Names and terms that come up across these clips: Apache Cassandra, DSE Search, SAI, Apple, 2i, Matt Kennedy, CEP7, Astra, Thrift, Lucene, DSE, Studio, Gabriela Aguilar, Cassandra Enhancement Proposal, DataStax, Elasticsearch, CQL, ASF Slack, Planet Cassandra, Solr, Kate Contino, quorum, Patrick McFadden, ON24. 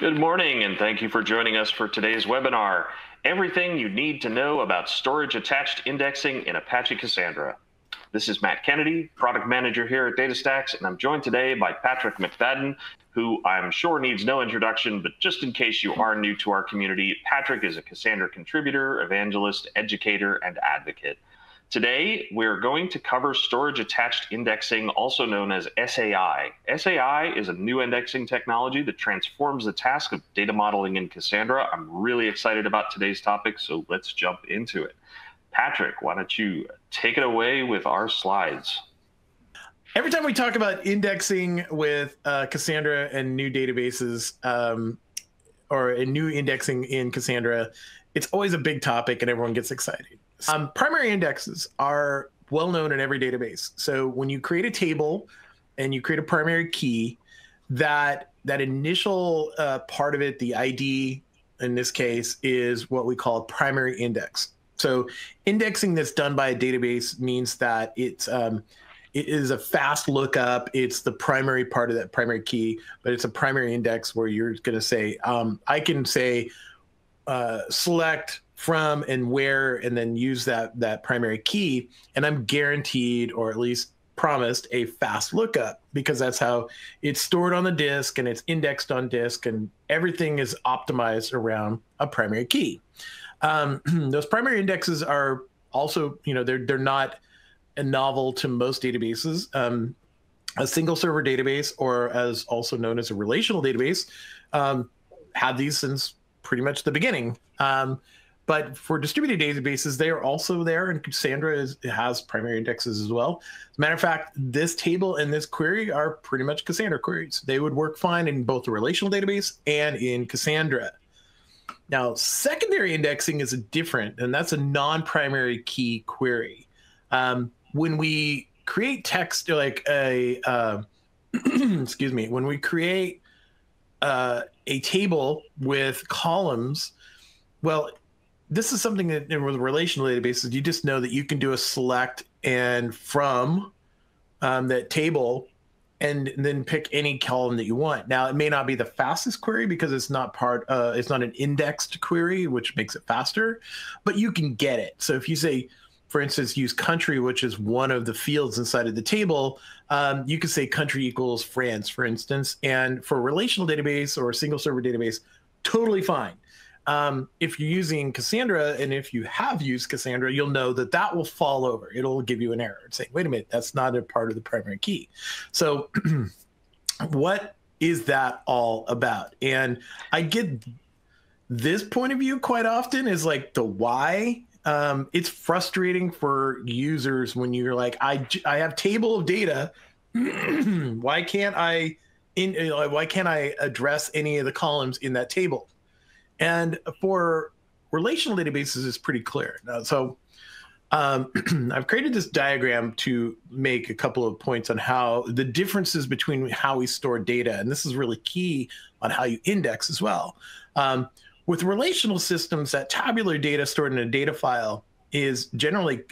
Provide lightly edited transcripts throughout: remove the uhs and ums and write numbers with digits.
Good morning, and thank you for joining us for today's webinar, Everything You Need to Know About Storage Attached Indexing in Apache Cassandra. This is Matt Kennedy, product manager here at DataStax, and I'm joined today by Patrick McFadden, who I'm sure needs no introduction, but just in case you are new to our community, Patrick is a Cassandra contributor, evangelist, educator, and advocate. Today, we're going to cover storage attached indexing, also known as SAI. SAI is a new indexing technology that transforms the task of data modeling in Cassandra. I'm really excited about today's topic, so let's jump into it. Patrick, why don't you take it away with our slides? Every time we talk about indexing with Cassandra and new databases, or a new indexing in Cassandra, it's always a big topic and everyone gets excited. Primary indexes are well known in every database. So when you create a table and you create a primary key, that initial part of it, the ID in this case, is what we call primary index. So indexing that's done by a database means that it is a fast lookup. It's the primary part of that primary key, but it's a primary index where you're going to say, I can say select from and where, and then use that primary key, and I'm guaranteed, or at least promised, a fast lookup, because that's how it's stored on the disk and it's indexed on disk, and everything is optimized around a primary key. Those primary indexes are also, they're not a novel to most databases. A single server database, or as also known as a relational database, had these since pretty much the beginning. But for distributed databases, they are also there, and Cassandra has primary indexes as well. As a matter of fact, this table and this query are pretty much Cassandra queries. They would work fine in both the relational database and in Cassandra. Now, secondary indexing is different, and that's a non-primary key query. When we create text, like a, excuse me, when we create a table with columns, well, this is something that with relational databases, you just know that you can do a select and from that table, and then pick any column that you want. Now, it may not be the fastest query because it's not it's not an indexed query, which makes it faster, but you can get it. So if you say, for instance, use country, which is one of the fields inside of the table, you could say country equals France, for instance, and for a relational database or a single server database, totally fine. If you're using Cassandra, and if you have used Cassandra, you'll know that that will fall over. It'll give you an error saying, wait a minute, that's not a part of the primary key. So what is that all about? And I get this point of view quite often, is like the why. It's frustrating for users when you're like, I have table of data. Why can't I address any of the columns in that table? And for relational databases, it's pretty clear. So I've created this diagram to make a couple of points on how the differences between how we store data, and this is really key on how you index as well. With relational systems, that tabular data stored in a data file is generally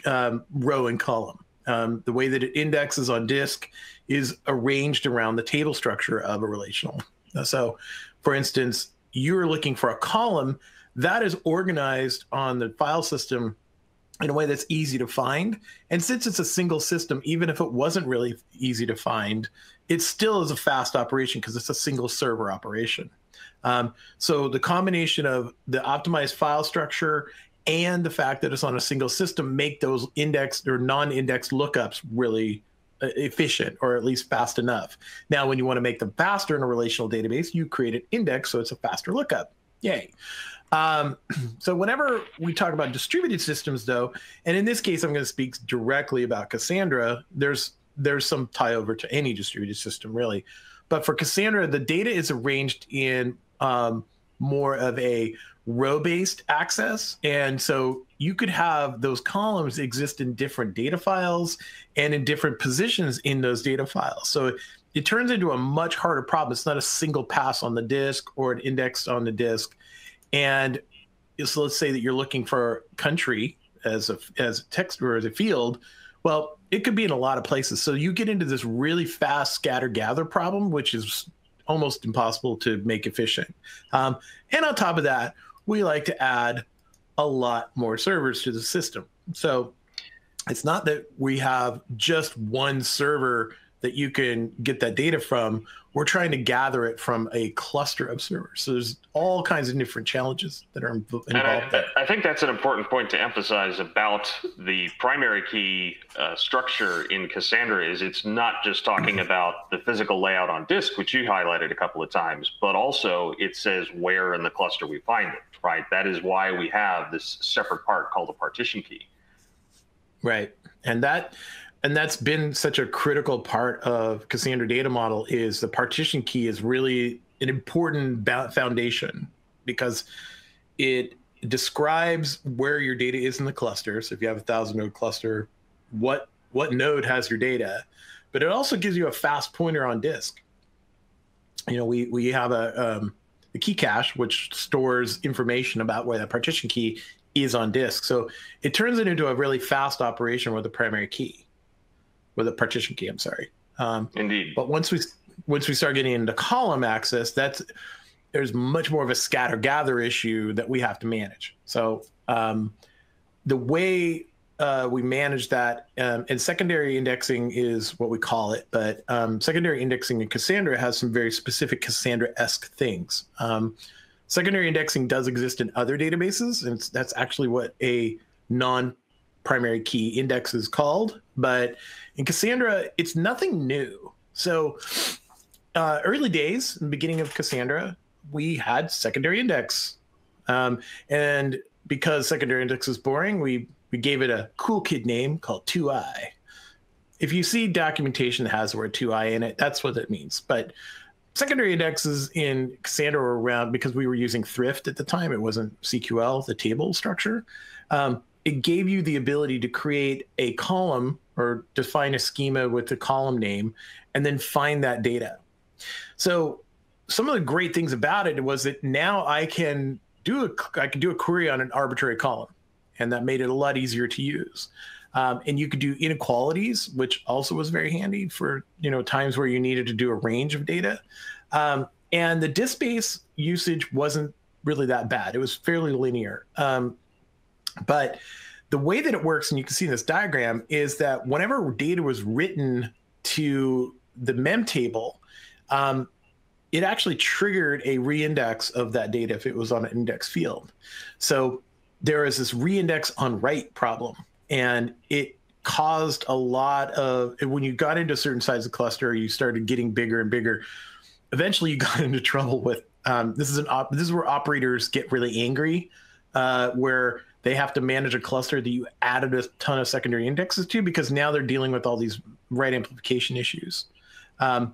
row and column. The way that it indexes on disk is arranged around the table structure of a relational. So for instance, you're looking for a column that is organized on the file system in a way that's easy to find. And since it's a single system, even if it wasn't really easy to find, it still is a fast operation because it's a single server operation. So the combination of the optimized file structure and the fact that it's on a single system make those indexed or non-indexed lookups really efficient, or at least fast enough. Now, when you want to make them faster in a relational database, you create an index, so it's a faster lookup. Yay. So whenever we talk about distributed systems, though, and in this case, I'm going to speak directly about Cassandra, there's some tie over to any distributed system, really. But for Cassandra, the data is arranged in more of a row-based access. And so you could have those columns exist in different data files and in different positions in those data files. So it turns into a much harder problem. It's not a single pass on the disk or an index on the disk. And so let's say that you're looking for country as a text or as a field. Well, it could be in a lot of places. So you get into this really fast scatter-gather problem, which is almost impossible to make efficient. And on top of that, we like to add a lot more servers to the system. So it's not that we have just one server that you can get that data from. We're trying to gather it from a cluster of servers. So there's all kinds of different challenges that are involved. And I think that's an important point to emphasize about the primary key structure in Cassandra is it's not just talking about the physical layout on disk, which you highlighted a couple of times, but also it says where in the cluster we find it, right? That is why we have this separate part called a partition key. Right, and that's been such a critical part of Cassandra data model is the partition key is really an important foundation because it describes where your data is in the cluster. So if you have a 1,000-node cluster, what node has your data? But it also gives you a fast pointer on disk. You know, we have a key cache, which stores information about where that partition key is on disk. So it turns it into a really fast operation with the primary key. With a partition key, I'm sorry. Indeed. But once we start getting into column access, there's much more of a scatter gather issue that we have to manage. So the way we manage that, and secondary indexing is what we call it, but secondary indexing in Cassandra has some very specific Cassandra-esque things. Secondary indexing does exist in other databases, and that's actually what a non-primary key index is called. But in Cassandra, it's nothing new. So early days, in the beginning of Cassandra, we had secondary index. And because secondary index is boring, we gave it a cool kid name called 2i. If you see documentation that has the word 2i in it, that's what it means. But secondary indexes in Cassandra were around because we were using Thrift at the time. It wasn't CQL, the table structure. It gave you the ability to create a column or define a schema with the column name and then find that data. So some of the great things about it was that now I can do a query on an arbitrary column, and that made it a lot easier to use. And you could do inequalities, which also was very handy for times where you needed to do a range of data. And the disk space usage wasn't really that bad. It was fairly linear. But the way that it works, and you can see in this diagram, is that whenever data was written to the mem table, it actually triggered a reindex of that data if it was on an index field. So there is this reindex on write problem, and it caused a lot of, when you got into certain size of cluster, you started getting bigger and bigger. Eventually, you got into trouble with this is where operators get really angry, where they have to manage a cluster that you added a ton of secondary indexes to because now they're dealing with all these write amplification issues. So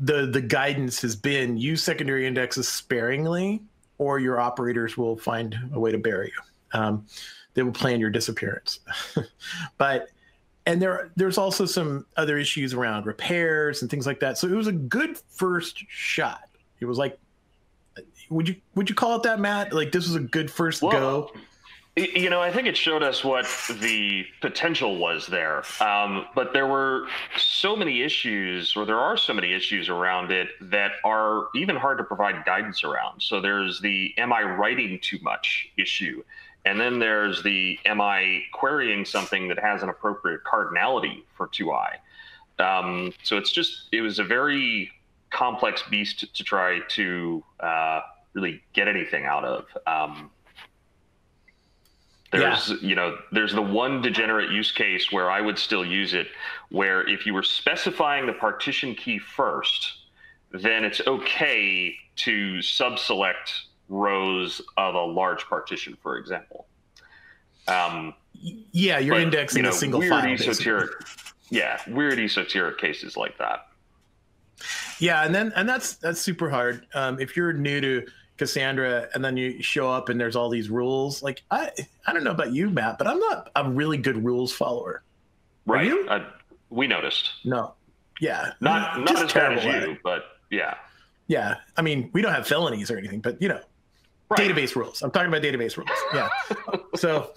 the guidance has been use secondary indexes sparingly or your operators will find a way to bury you. They will plan your disappearance. And there's also some other issues around repairs and things like that. So it was a good first shot. It was like, would you call it that, Matt? Like this was a good first go? You know, I think it showed us what the potential was there. But there were so many issues, or there are so many issues around it that are even hard to provide guidance around. So there's the am I writing too much issue? And then there's the am I querying something that has an appropriate cardinality for 2i? So it was a very complex beast to try to really get anything out of. There's the one degenerate use case where I would still use it, where if you were specifying the partition key first, then it's okay to subselect rows of a large partition, for example. You're indexing a single file. Weird esoteric cases like that. Yeah, and that's super hard. If you're new to Cassandra and then you show up and there's all these rules, like I don't know about you, Matt, but I'm not a really good rules follower. Right. Are you? We noticed. No. Yeah. Not as bad as you, but yeah. Yeah. I mean, we don't have felonies or anything, but right. Database rules. I'm talking about database rules. Yeah. So,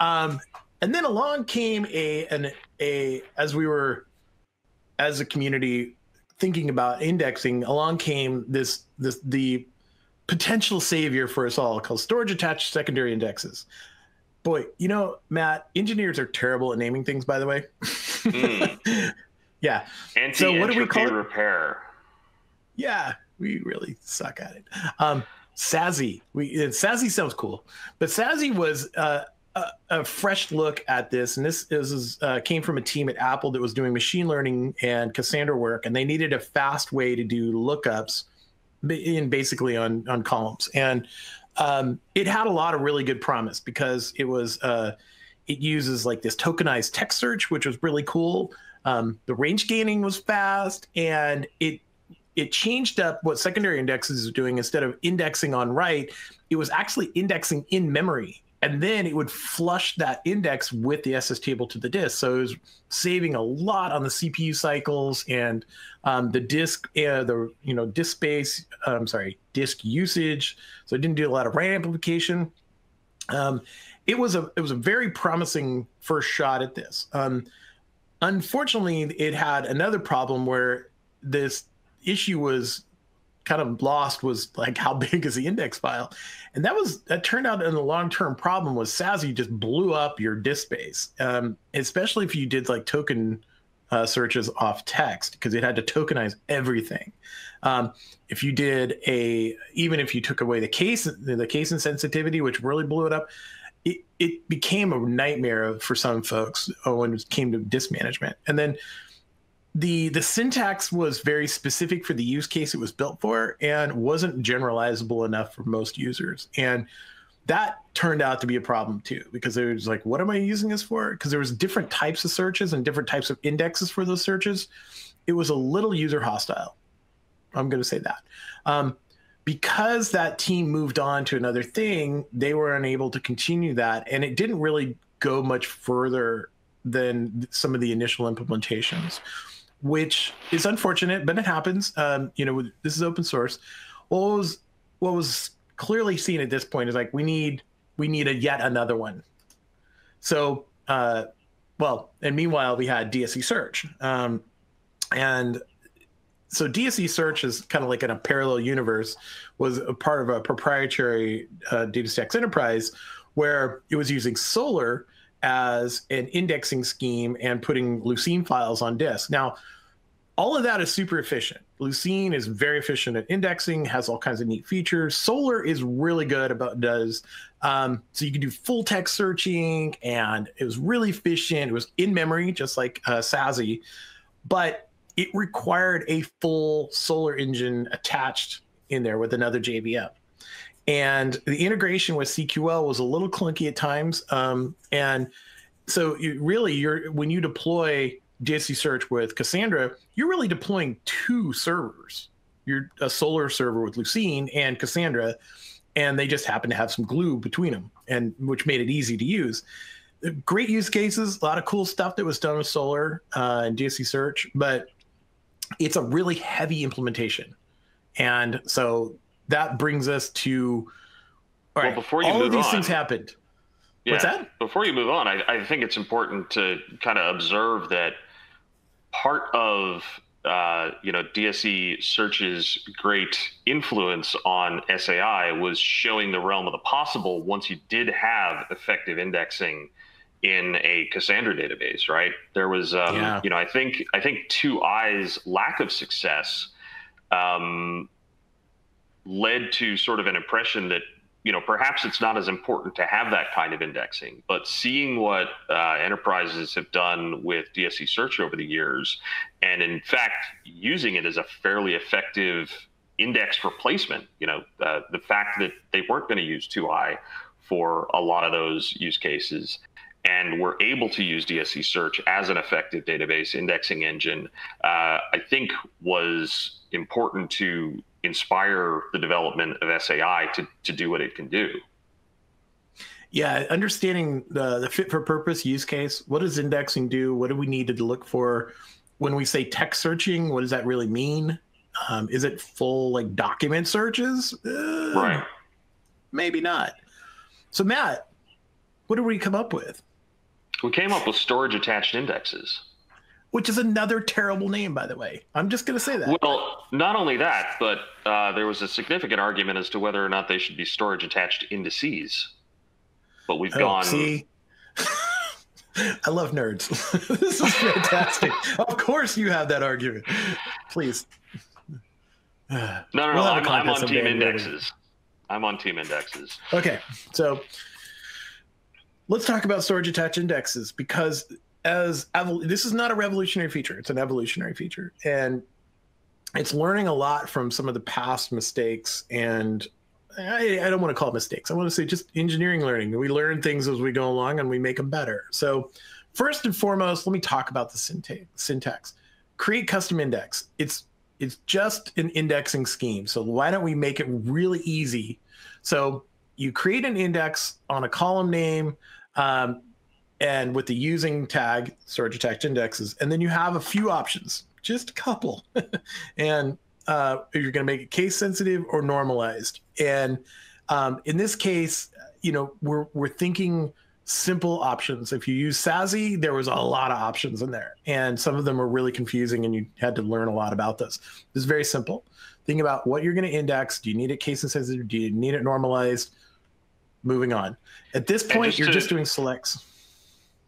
and then along came as we were as a community thinking about indexing, along came the potential savior for us all called storage attached secondary indexes. Boy, you know, Matt, engineers are terrible at naming things, by the way. Yeah. So what do we call it? Repair. Yeah, we really suck at it. SASI. SASI sounds cool, but SASI was a fresh look at this, and this is came from a team at Apple that was doing machine learning and Cassandra work, and they needed a fast way to do lookups in basically on columns. And it had a lot of really good promise because it was it uses like this tokenized text search, which was really cool. The range gaining was fast, and it changed up what secondary indexes was doing. Instead of indexing on write, it was actually indexing in memory, and then it would flush that index with the SS table to the disk. So it was saving a lot on the CPU cycles and the disk, disk space. I'm sorry, disk usage. So it didn't do a lot of RAM amplification. It was a very promising first shot at this. Unfortunately, it had another problem where this issue was kind of lost, was like, how big is the index file? And that turned out in the long-term problem was SASI just blew up your disk space, especially if you did like token searches off text, because it had to tokenize everything. If you did even if you took away the case insensitivity, which really blew it up, it became a nightmare for some folks when it came to disk management. And then the syntax was very specific for the use case it was built for and wasn't generalizable enough for most users. And that turned out to be a problem too, because it was like, what am I using this for? Because there was different types of searches and different types of indexes for those searches. It was a little user hostile. I'm going to say that. Because that team moved on to another thing, they were unable to continue that. And it didn't really go much further than some of the initial implementations, which is unfortunate, but it happens. This is open source. What was clearly seen at this point is like, we need yet another one. So, and meanwhile we had DSE Search. And so DSE Search is kind of like in a parallel universe, was a part of a proprietary DataStax enterprise where it was using Solr as an indexing scheme and putting Lucene files on disk. Now, all of that is super efficient. Lucene is very efficient at indexing, has all kinds of neat features. Solr is really good so you can do full text searching, and it was really efficient. It was in memory, just like SASI, but it required a full Solr engine attached in there with another JVM. And the integration with CQL was a little clunky at times. And so when you deploy DSE Search with Cassandra, you're really deploying two servers. You're a Solr server with Lucene and Cassandra, and they just happen to have some glue between them, and which made it easy to use. Great use cases, a lot of cool stuff that was done with Solr and DSE Search, but it's a really heavy implementation. And so that brings us to, all right, all of these things happened. Yeah. What's that? Before you move on, I think it's important to kind of observe that part of DSE Search's great influence on SAI was showing the realm of the possible once you did have effective indexing in a Cassandra database, right? There was, I think 2i's lack of success led to sort of an impression that, perhaps it's not as important to have that kind of indexing, but seeing what enterprises have done with DSE Search over the years, and in fact, using it as a fairly effective index replacement, the fact that they weren't going to use 2i for a lot of those use cases, and were able to use DSE Search as an effective database indexing engine, I think was important to inspire the development of SAI to do what it can do. Yeah, understanding the fit for purpose use case. What does indexing do? What do we need to look for? When we say text searching, what does that really mean? Is it full like document searches? Right. Maybe not. So Matt, what did we come up with? We came up with storage attached indexes. which is another terrible name, by the way. I'm just going to say that. Well, not only that, but there was a significant argument as to whether or not they should be storage-attached indices. But we've gone... See? I love nerds. This is fantastic. Of course you have that argument. Please. No, I'm on team indexes. I'm on team indexes. Okay, so let's talk about storage-attached indexes, because this is not a revolutionary feature. It's an evolutionary feature. And it's learning a lot from some of the past mistakes. And I don't want to call it mistakes. I want to say just engineering learning. We learn things as we go along and we make them better. So first and foremost, let me talk about the syntax. Create custom index. It's just an indexing scheme. So why don't we make it really easy? So you create an index on a column name, and with the using tag, storage attached indexes, and then you have a few options, just a couple. And you're going to make it case sensitive or normalized. And in this case, you know, we're thinking simple options. If you use SASI, there was a lot of options in there, and some of them are really confusing, and you had to learn a lot about this. This is very simple. Think about what you're going to index. Do you need it case sensitive? Do you need it normalized? Moving on. At this point, you're just doing selects.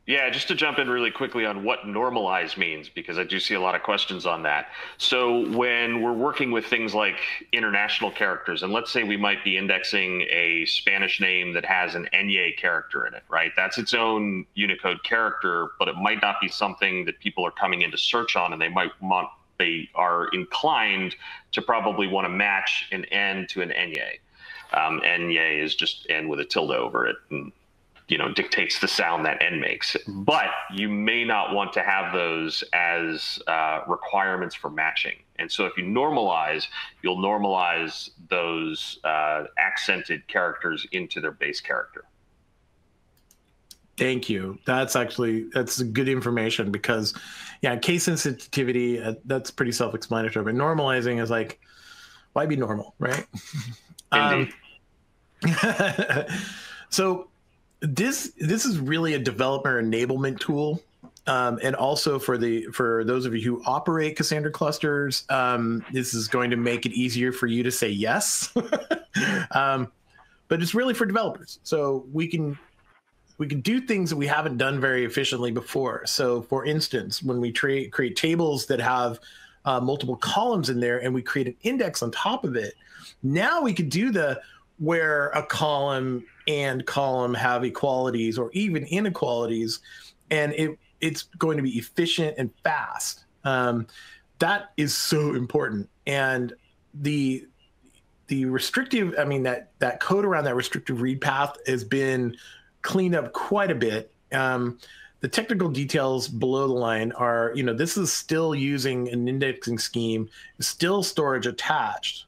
Yeah, just to jump in really quickly on what normalize means, because I do see a lot of questions on that. So when we're working with things like international characters, and let's say we might be indexing a Spanish name that has an Ñ character in it, right? That's its own Unicode character, but it might not be something that people are coming into search on, and they are inclined to probably want to match an N to an Ñ. Ñ is just N with a tilde over it, and dictates the sound that N makes. But you may not want to have those as requirements for matching. And so if you normalize, you'll normalize those accented characters into their base character. Thank you. That's good information, because yeah, case sensitivity, that's pretty self-explanatory, but normalizing is like, why be normal, right? Indeed. So this is really a developer enablement tool, and also for those of you who operate Cassandra clusters, this is going to make it easier for you to say yes. But it's really for developers, so we can do things that we haven't done very efficiently before. So for instance, when we create tables that have multiple columns in there, and we create an index on top of it, now we could do where a column and column have equalities or even inequalities, and it's going to be efficient and fast. That is so important. And the restrictive, I mean, that code around that restrictive read path has been cleaned up quite a bit. The technical details below the line are, this is still using an indexing scheme, still storage attached,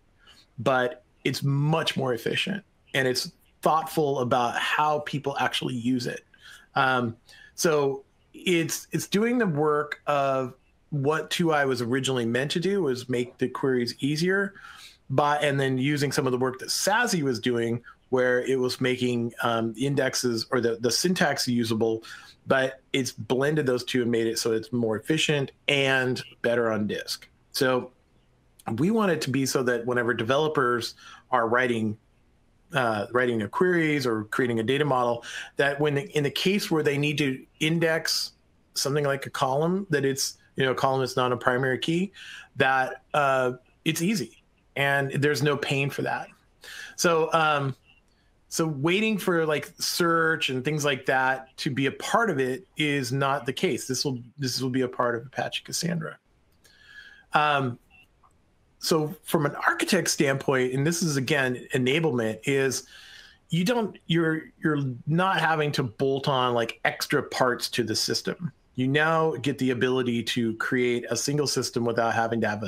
but it's much more efficient, and it's thoughtful about how people actually use it. So it's doing the work of what 2i was originally meant to do, was make the queries easier, and then using some of the work that SASI was doing, where it was making indexes or the syntax usable, but it's blended those two and made it so it's more efficient and better on disk. So we want it to be so that whenever developers are writing their queries or creating a data model, that in the case where they need to index something like a column, that it's, a column that's not a primary key, that it's easy and there's no pain for that. So, so waiting for like search and things like that to be a part of it is not the case. This will be a part of Apache Cassandra. So from an architect standpoint, and this is again enablement, is you're not having to bolt on like extra parts to the system. You now get the ability to create a single system without having to have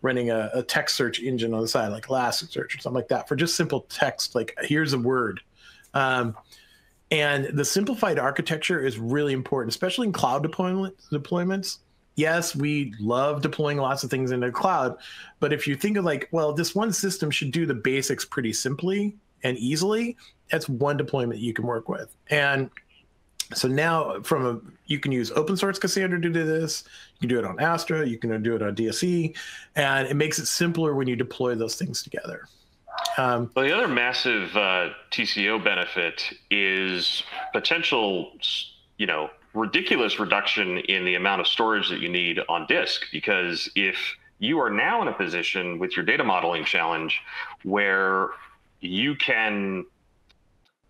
running a text search engine on the side like Elasticsearch or something like that for just simple text, like here's a word. And the simplified architecture is really important, especially in cloud deployments. Yes, we love deploying lots of things into the cloud, but if you think of like, well, this one system should do the basics pretty simply and easily, that's one deployment you can work with. And So now from a, you can use open source Cassandra to do this. You can do it on Astra. You can do it on DSE. And it makes it simpler when you deploy those things together. Well, the other massive TCO benefit is potential, you know, ridiculous reduction in the amount of storage that you need on disk. Because if you are now in a position with your data modeling challenge where you can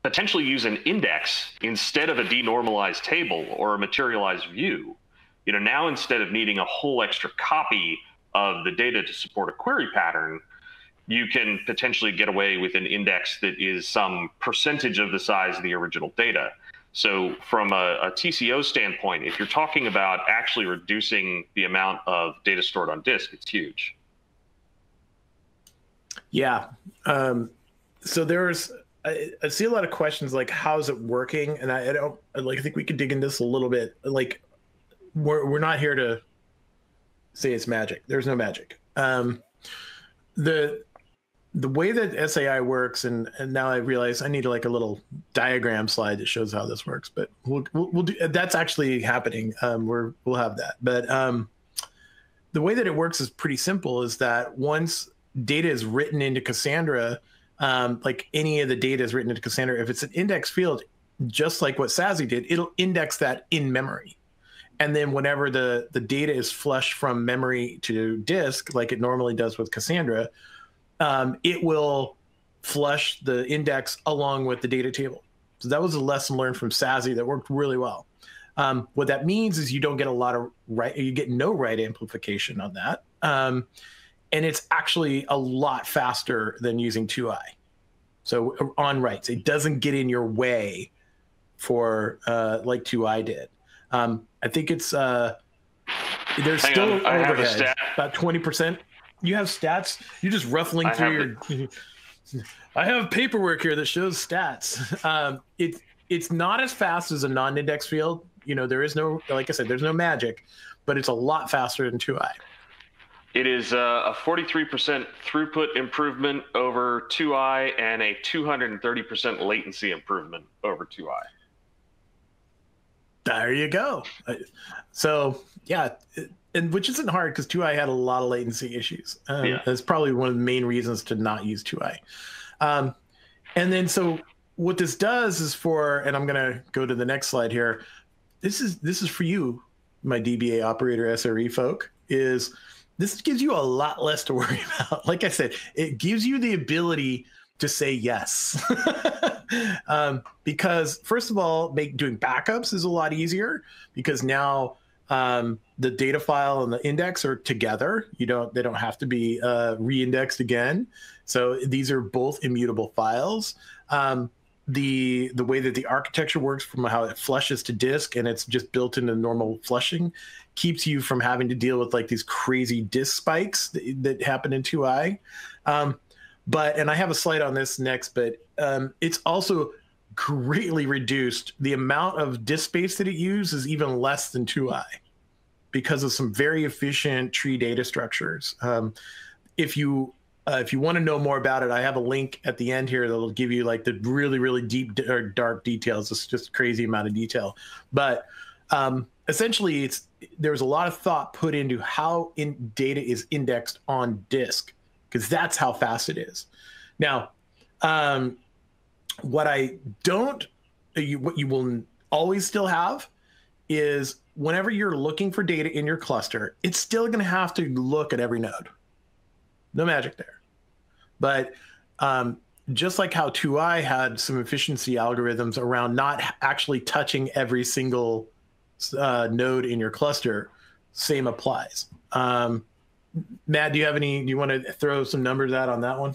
potentially use an index instead of a denormalized table or a materialized view, you know, now instead of needing a whole extra copy of the data to support a query pattern, you can potentially get away with an index that is some percentage of the size of the original data. So from a TCO standpoint, if you're talking about actually reducing the amount of data stored on disk, it's huge. Yeah. So there's, I see a lot of questions like, how's it working? And I don't, like, I think we could dig in this a little bit. Like, we're not here to say it's magic. There's no magic. The way that SAI works, and now I realize I need like a little diagram slide that shows how this works. But we'll do, that's actually happening. We'll have that. But the way that it works is pretty simple. Is that once data is written into Cassandra, like any of the data is written into Cassandra, if it's an index field, just like what SASI did, it'll index that in memory. And then whenever the data is flushed from memory to disk, like it normally does with Cassandra, it will flush the index along with the data table. So that was a lesson learned from SASI that worked really well. What that means is you don't get a lot of write, you get no write amplification on that. And it's actually a lot faster than using 2i. So on writes, it doesn't get in your way for like 2i did. I think it's there's hang still on. Overhead, about 20%. You have stats. You're just ruffling through your. I have paperwork here that shows stats. It's not as fast as a non-index field. You know, there is no, like I said, there's no magic, but it's a lot faster than 2i. It is a 43% throughput improvement over 2i and a 230% latency improvement over 2i. There you go. So, yeah, and which isn't hard because 2i had a lot of latency issues. Yeah. That's probably one of the main reasons to not use 2i. And then so what this does is for, and I'm going to go to the next slide here. This is for you, my DBA operator SRE folk, is... this gives you a lot less to worry about. Like I said, it gives you the ability to say yes. Because first of all, doing backups is a lot easier because now the data file and the index are together. They don't have to be re-indexed again. So these are both immutable files. The way that the architecture works from how it flushes to disk and it's just built into normal flushing keeps you from having to deal with like these crazy disk spikes that happen in 2i. And I have a slide on this next, but it's also greatly reduced. The amount of disk space that it uses is even less than 2i because of some very efficient tree data structures. If you want to know more about it, I have a link at the end here that'll give you like the really, really deep or dark details. It's just a crazy amount of detail. But essentially, there's a lot of thought put into how data is indexed on disk because that's how fast it is. Now, what you will always still have is whenever you're looking for data in your cluster, it's still going to have to look at every node. No magic there. But just like how 2i had some efficiency algorithms around not actually touching every single node in your cluster, same applies. Matt, do you want to throw some numbers out on that one?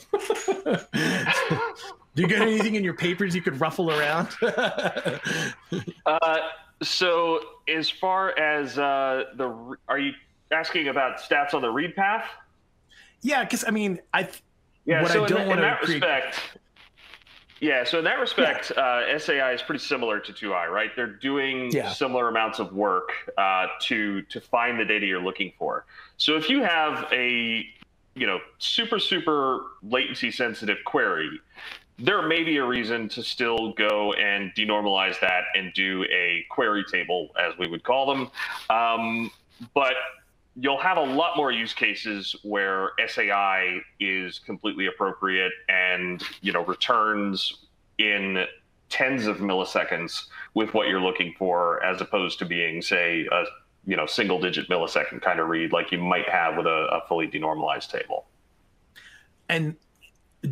Do you got anything in your papers you could ruffle around? So as far as are you asking about stats on the read path? Yeah, because I mean, so in that respect, yeah. SAI is pretty similar to 2i, right? They're doing similar amounts of work to find the data you're looking for. So if you have a super, super latency sensitive query, there may be a reason to still go and denormalize that and do a query table, as we would call them. But you'll have a lot more use cases where SAI is completely appropriate and, you know, returns in tens of milliseconds with what you're looking for, as opposed to being, say, a, you know, single digit millisecond kind of read like you might have with a fully denormalized table. And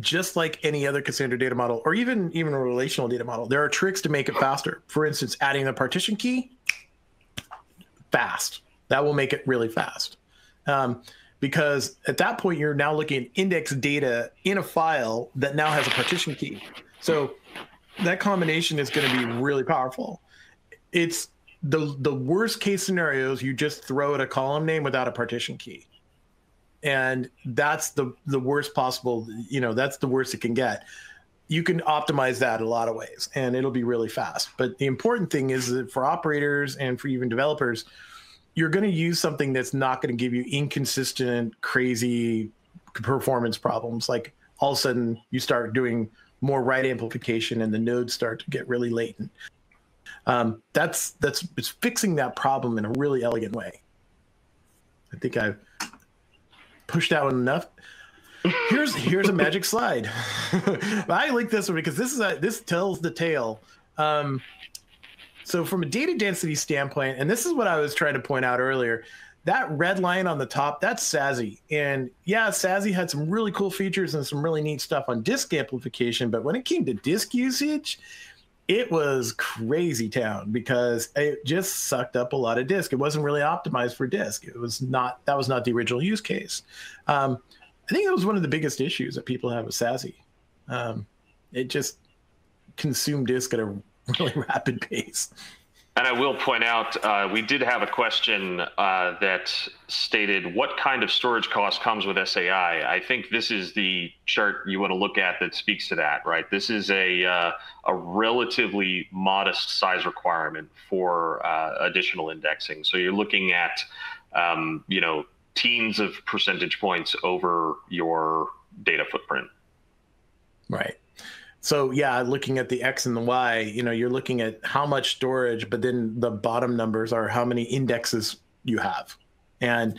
just like any other Cassandra data model, or even a relational data model, there are tricks to make it faster. For instance, adding the partition key, fast. That will make it really fast. Because at that point, you're now looking at index data in a file that now has a partition key. So that combination is going to be really powerful. It's the worst case scenarios, you just throw at a column name without a partition key. And that's the worst possible, you know, that's the worst it can get. You can optimize that a lot of ways, and it'll be really fast. But the important thing is that for operators and for even developers, you're going to use something that's not going to give you inconsistent, crazy performance problems. Like all of a sudden you start doing more write amplification and the nodes start to get really latent. It's fixing that problem in a really elegant way. I think I've pushed that one enough. Here's a magic slide. I like this one because this tells the tale. So from a data density standpoint, and this is what I was trying to point out earlier, that red line on the top, that's SASI. And yeah, SASI had some really cool features and some really neat stuff on disk amplification, but when it came to disk usage, it was crazy town because it just sucked up a lot of disk. It wasn't really optimized for disk. That was not the original use case. I think that was one of the biggest issues that people have with SASI. It just consumed disk at a really rapid pace. And I will point out, we did have a question that stated, what kind of storage cost comes with SAI? I think this is the chart you want to look at that speaks to that, right? This is a relatively modest size requirement for additional indexing. So you're looking at, you know, teens of percentage points over your data footprint. Right. So yeah, looking at the X and the Y, you know, you're looking at how much storage, but then the bottom numbers are how many indexes you have. And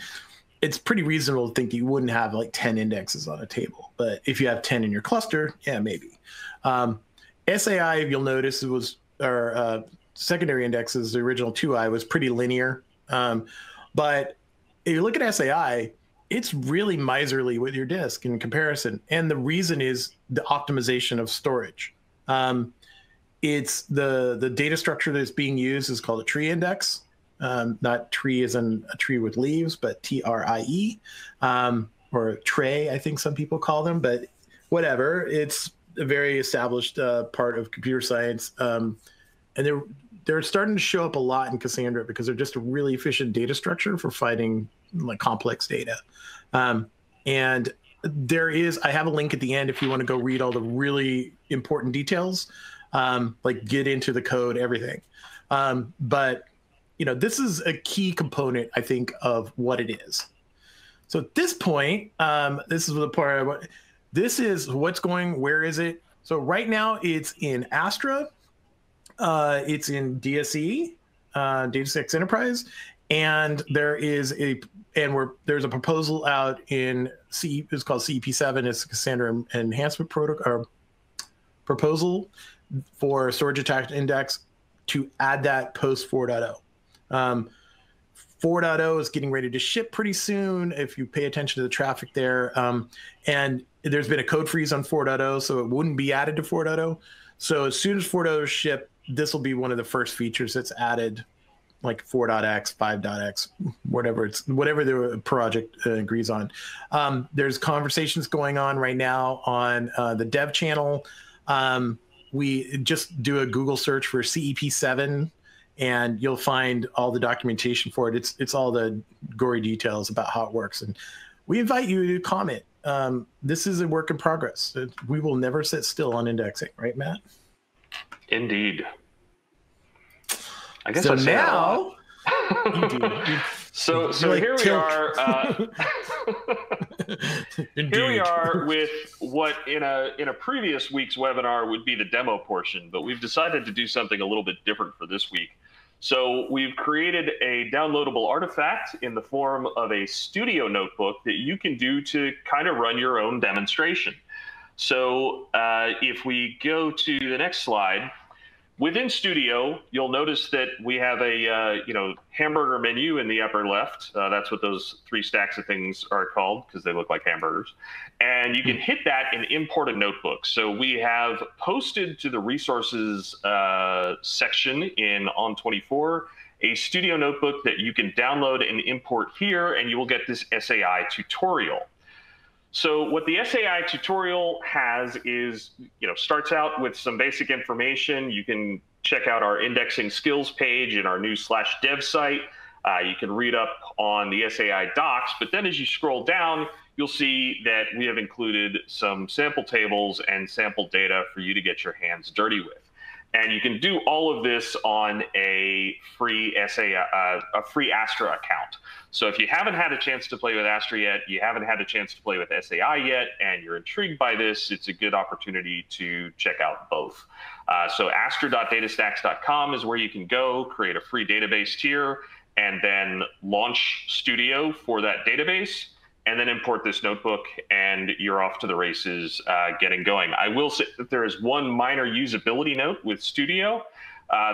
it's pretty reasonable to think you wouldn't have like 10 indexes on a table. But if you have 10 in your cluster, yeah, maybe. SAI, if you'll notice, it was our secondary indexes, the original 2i was pretty linear. But if you look at SAI, it's really miserly with your disk in comparison. And the reason is the optimization of storage. It's the data structure that's being used is called a tree index, not tree as in a tree with leaves, but TRIE, or tray, I think some people call them, but whatever. It's a very established part of computer science. And they're starting to show up a lot in Cassandra because they're just a really efficient data structure for finding like complex data. And there is, I have a link at the end if you want to go read all the really important details, like get into the code, everything. But you know, this is a key component, I think, of what it is. So at this point, this is the part I want, this is what's going, where is it? So right now it's in Astra, it's in DSE, DataStax Enterprise, and there's a proposal out in it's called CEP7. It's Cassandra Enhancement Proposal for storage attached index to add that post 4.0. 4.0 is getting ready to ship pretty soon if you pay attention to the traffic there. And there's been a code freeze on 4.0, so it wouldn't be added to 4.0. So as soon as 4.0 is shipped, this will be one of the first features that's added, like 4.x, 5.x, whatever the project agrees on. There's conversations going on right now on the dev channel. We just do a Google search for CEP7, and you'll find all the documentation for it. It's all the gory details about how it works. And we invite you to comment. This is a work in progress. We will never sit still on indexing, right, Matt? Indeed. I guess so now. So here we are. Here we are with what in a previous week's webinar would be the demo portion, but we've decided to do something a little bit different for this week. So we've created a downloadable artifact in the form of a Studio notebook that you can do to kind of run your own demonstration. So if we go to the next slide, within Studio, you'll notice that we have a hamburger menu in the upper left. That's what those three stacks of things are called because they look like hamburgers. And you can hit that and import a notebook. So we have posted to the resources section in ON24 a Studio notebook that you can download and import here, and you will get this SAI tutorial. So what the SAI tutorial has is, starts out with some basic information. You can check out our indexing skills page in our new /dev site. You can read up on the SAI docs, but then as you scroll down, you'll see that we have included some sample tables and sample data for you to get your hands dirty with. And you can do all of this on a free free Astra account. So if you haven't had a chance to play with Astra yet, you haven't had a chance to play with SAI yet, and you're intrigued by this, it's a good opportunity to check out both. So astra.datastax.com is where you can go, create a free database tier, and then launch Studio for that database, and then import this notebook, and you're off to the races getting going. I will say that there is one minor usability note with Studio.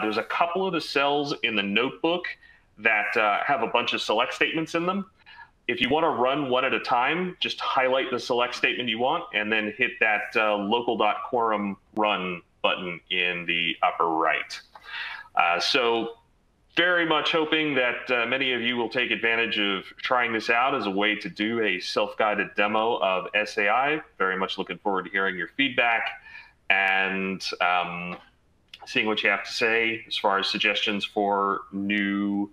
There's a couple of the cells in the notebook that have a bunch of select statements in them. If you want to run one at a time, just highlight the select statement you want, and then hit that local.quorum run button in the upper right. So very much hoping that many of you will take advantage of trying this out as a way to do a self-guided demo of SAI. Very much looking forward to hearing your feedback and seeing what you have to say as far as suggestions for new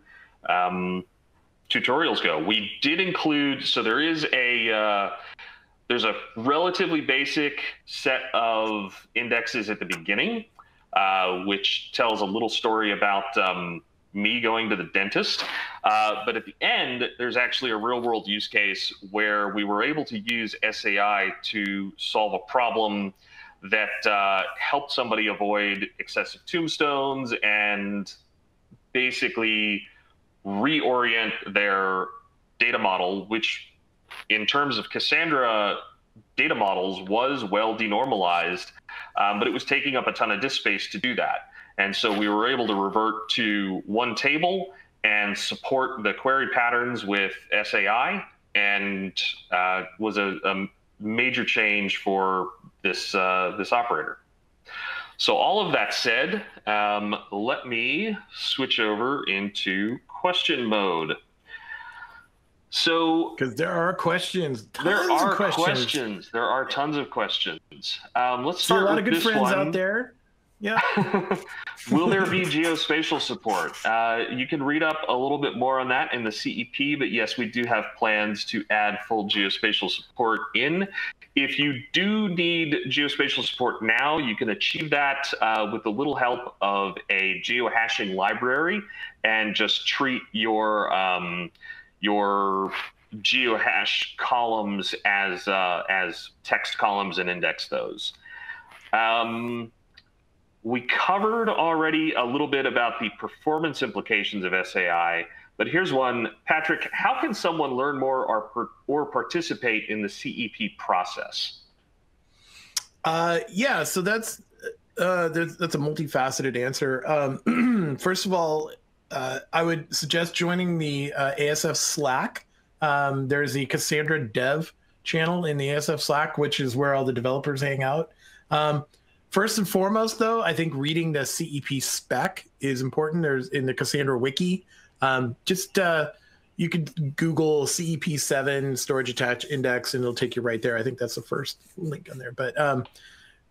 tutorials go. We did include, so there is a there's a relatively basic set of indexes at the beginning, which tells a little story about me going to the dentist. But at the end, there's actually a real world use case where we were able to use SAI to solve a problem that helped somebody avoid excessive tombstones and basically reorient their data model, which in terms of Cassandra data models was well denormalized, but it was taking up a ton of disk space to do that. And so we were able to revert to one table and support the query patterns with SAI, and was a major change for this, this operator. So all of that said, let me switch over into question mode. So, because there are questions, there are tons of questions. Let's start with a lot of good friends out there. Yeah. Will there be geospatial support? You can read up a little bit more on that in the CEP, but yes, we do have plans to add full geospatial support in. If you do need geospatial support now, you can achieve that with a little help of a geohashing library, and just treat your geohash columns as text columns and index those. We covered already a little bit about the performance implications of SAI, but here's one. Patrick, how can someone learn more or participate in the CEP process? Yeah, so that's a multifaceted answer. First of all, I would suggest joining the ASF Slack. There's the Cassandra Dev channel in the ASF Slack, which is where all the developers hang out. First and foremost, though, I think reading the CEP spec is important. There's in the Cassandra Wiki. You could Google CEP7 storage attached index, and it'll take you right there. I think that's the first link on there. But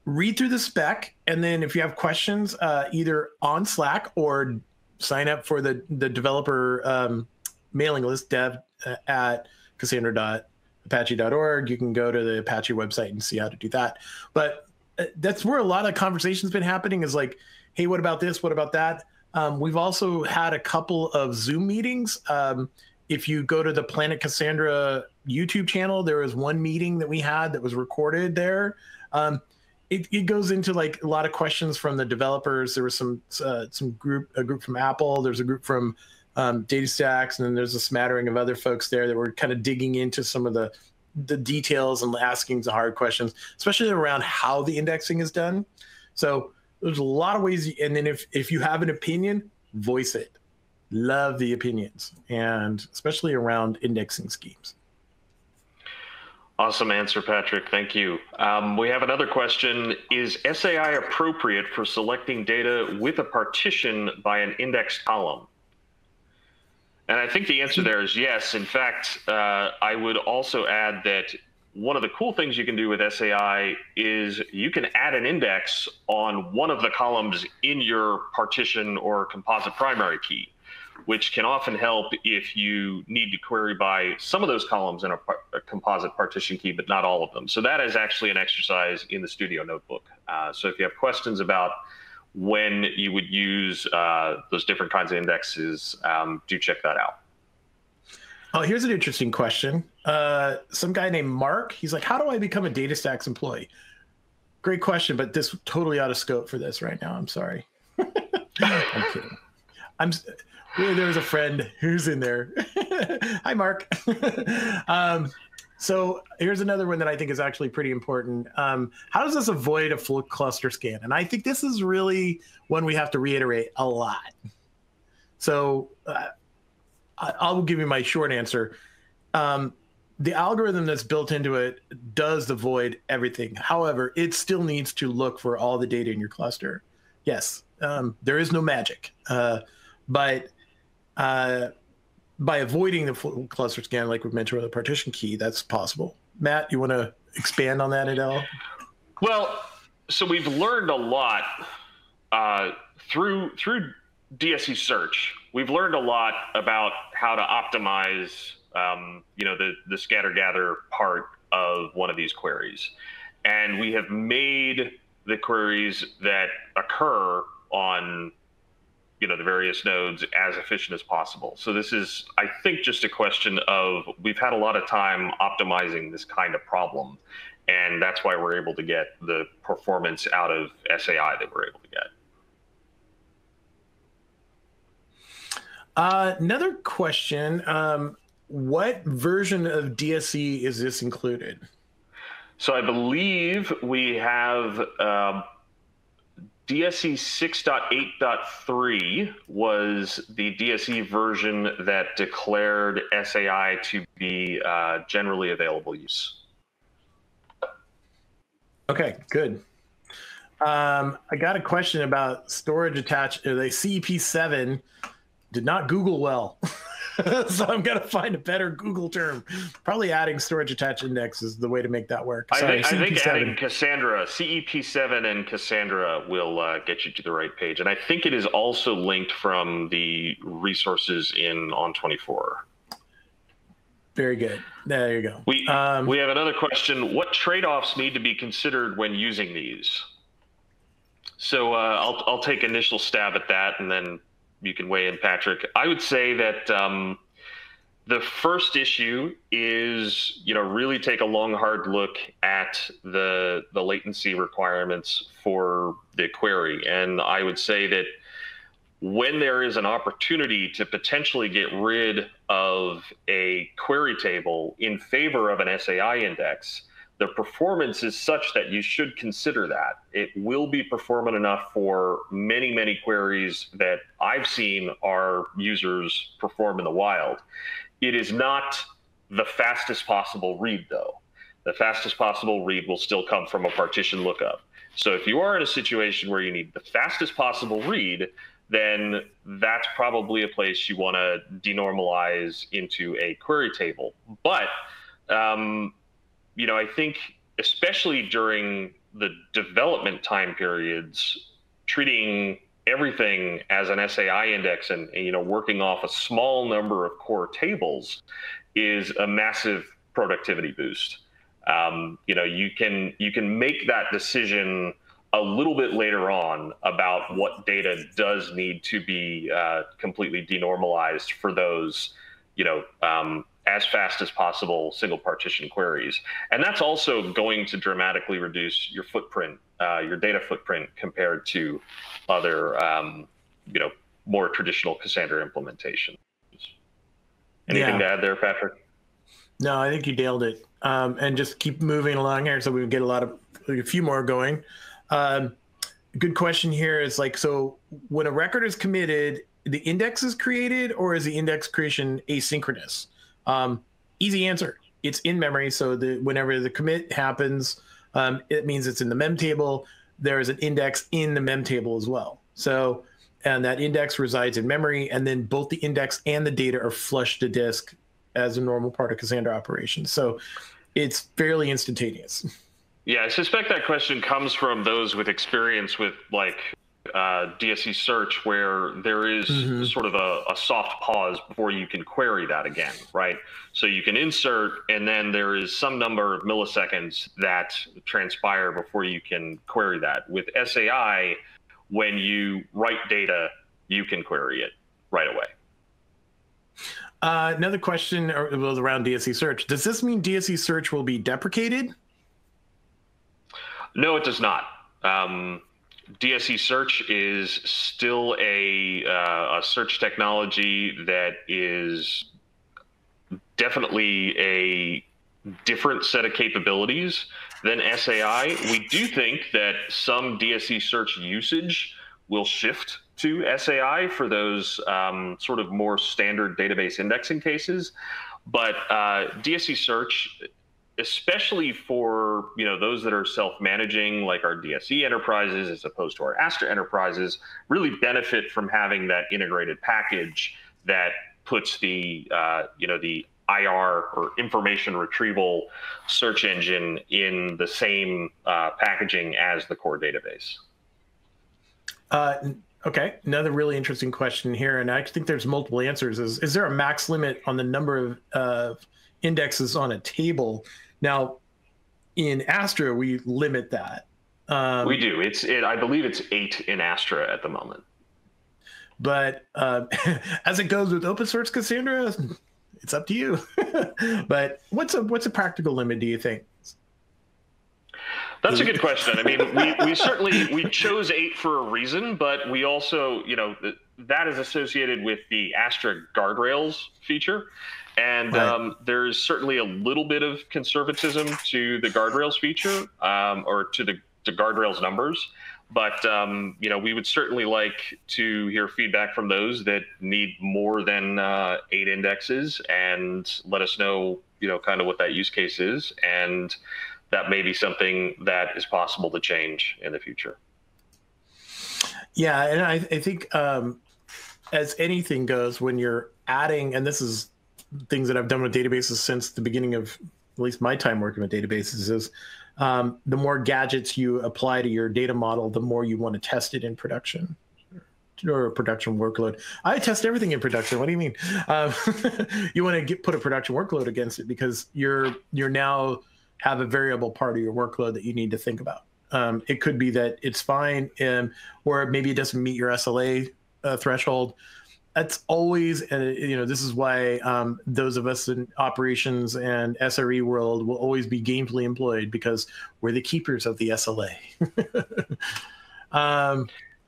read through the spec, and then if you have questions, either on Slack or sign up for the developer mailing list, dev at cassandra.apache.org. You can go to the Apache website and see how to do that. But that's where a lot of conversation's been happening, is like, hey, what about this? What about that? We've also had a couple of Zoom meetings If you go to the Planet Cassandra YouTube channel, there was one meeting that we had that was recorded there. It goes into like a lot of questions from the developers. There was a group from Apple. There's a group from DataStax, and then there's a smattering of other folks there that were kind of digging into some of the details and asking the hard questions, especially around how the indexing is done. So there's a lot of ways. And then if you have an opinion, voice it. Love the opinions, and especially around indexing schemes. Awesome answer, Patrick. Thank you. We have another question. Is SAI appropriate for selecting data with a partition by an index column? And I think the answer there is yes. In fact, I would also add that one of the cool things you can do with SAI is you can add an index on one of the columns in your partition or composite primary key, which can often help if you need to query by some of those columns in a composite partition key, but not all of them. So that is actually an exercise in the Studio notebook. So if you have questions about when you would use those different kinds of indexes, do check that out. Oh, here's an interesting question. Some guy named Mark, he's like, how do I become a DataStax employee? Great question, but this totally out of scope for this right now. I'm sorry. I'm kidding. There's a friend who's in there. Hi, Mark. So here's another one that I think is actually pretty important. How does this avoid a full cluster scan? And I think this is really one we have to reiterate a lot. So I'll give you my short answer. The algorithm that's built into it does avoid everything. However, it still needs to look for all the data in your cluster. Yes, there is no magic. But by avoiding the full cluster scan, like we mentioned with the partition key, that's possible. Matt, you want to expand on that at all? Well, so we've learned a lot through DSE Search. We've learned a lot about how to optimize, the scatter-gather part of one of these queries, and we have made the queries that occur on the various nodes as efficient as possible. So this is, I think, just a question of we've had a lot of time optimizing this kind of problem, and that's why we're able to get the performance out of SAI that we're able to get. Another question, what version of DSE is this included? So I believe we have DSE 6.8.3 was the DSE version that declared SAI to be generally available use. Okay, good. I got a question about storage attached. The CEP7 did not Google well, so I'm going to find a better Google term. Probably adding storage attached index is the way to make that work. Sorry, I think adding Cassandra, CEP7 and Cassandra will get you to the right page. And I think it is also linked from the resources in ON24. Very good. There you go. We have another question. What trade-offs need to be considered when using these? So I'll take initial stab at that, and then you can weigh in, Patrick. I would say that the first issue is, really take a long, hard look at the latency requirements for the query. And I would say that when there is an opportunity to potentially get rid of a query table in favor of an SAI index, the performance is such that you should consider that. It will be performant enough for many, many queries that I've seen our users perform in the wild. It is not the fastest possible read, though. The fastest possible read will still come from a partition lookup. So if you are in a situation where you need the fastest possible read, then that's probably a place you want to denormalize into a query table. But I think especially during the development time periods, treating everything as an SAI index and, working off a small number of core tables is a massive productivity boost. You can make that decision a little bit later on about what data does need to be completely denormalized for those as fast as possible single partition queries. And that's also going to dramatically reduce your footprint, your data footprint compared to other, more traditional Cassandra implementations. Anything to add there, Patrick? No, I think you nailed it. And just keep moving along here so we get a few more going. Good question here is so when a record is committed, the index is created, or is the index creation asynchronous? Easy answer, it's in memory. So whenever the commit happens, it means it's in the mem table. There is an index in the mem table as well. So, and that index resides in memory, and then both the index and the data are flushed to disk as a normal part of Cassandra operations. So it's fairly instantaneous. Yeah, I suspect that question comes from those with experience with DSE search, where there is sort of a soft pause before you can query that again, right? So you can insert, and then there is some number of milliseconds that transpire before you can query that. With SAI, when you write data, you can query it right away. Another question was around DSE search. Does this mean DSE search will be deprecated? No, it does not. DSE search is still a search technology that is definitely a different set of capabilities than SAI. We do think that some DSE search usage will shift to SAI for those sort of more standard database indexing cases, but DSE search, especially for those that are self-managing, like our DSE enterprises as opposed to our Astra enterprises, really benefit from having that integrated package that puts the the IR or information retrieval search engine in the same packaging as the core database. Okay, another really interesting question here, and I think there's multiple answers. Is there a max limit on the number of indexes on a table? Now, in Astra, we limit that. We do. I believe it's 8 in Astra at the moment. But as it goes with open source Cassandra, it's up to you. But what's a practical limit, do you think? That's a good question. I mean, we chose 8 for a reason, but we also, that is associated with the Astra guardrails feature. And right. There's certainly a little bit of conservatism to the guardrails feature, or to the guardrails numbers. But, we would certainly like to hear feedback from those that need more than 8 indexes, and let us know, kind of what that use case is. And that may be something that is possible to change in the future. Yeah, and I think as anything goes, when you're adding, and this is things that I've done with databases since the beginning of at least my time working with databases, is the more gadgets you apply to your data model, the more you want to test it in production or a production workload. I test everything in production. What do you mean? You want to put a production workload against it, because you're now have a variable part of your workload that you need to think about. It could be that it's fine, or maybe it doesn't meet your SLA threshold. That's always, this is why those of us in operations and SRE world will always be gainfully employed, because we're the keepers of the SLA. I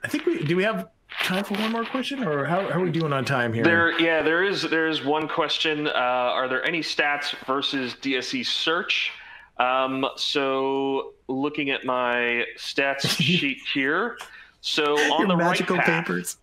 think do we have time for one more question, or how are we doing on time here? There is one question. Are there any stats versus DSE search? So looking at my stats sheet here. So on the right path, papers.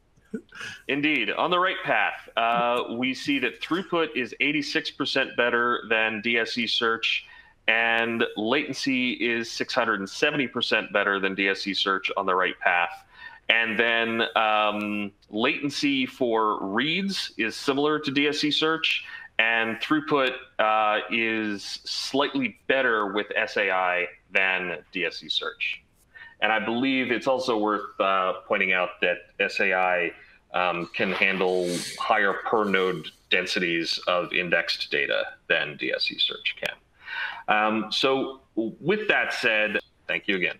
Indeed, on the right path, we see that throughput is 86% better than DSE search, and latency is 670% better than DSE search on the right path. And then latency for reads is similar to DSE search, and throughput is slightly better with SAI than DSE search. And I believe it's also worth pointing out that SAI can handle higher per node densities of indexed data than DSE search can. So with that said, thank you again.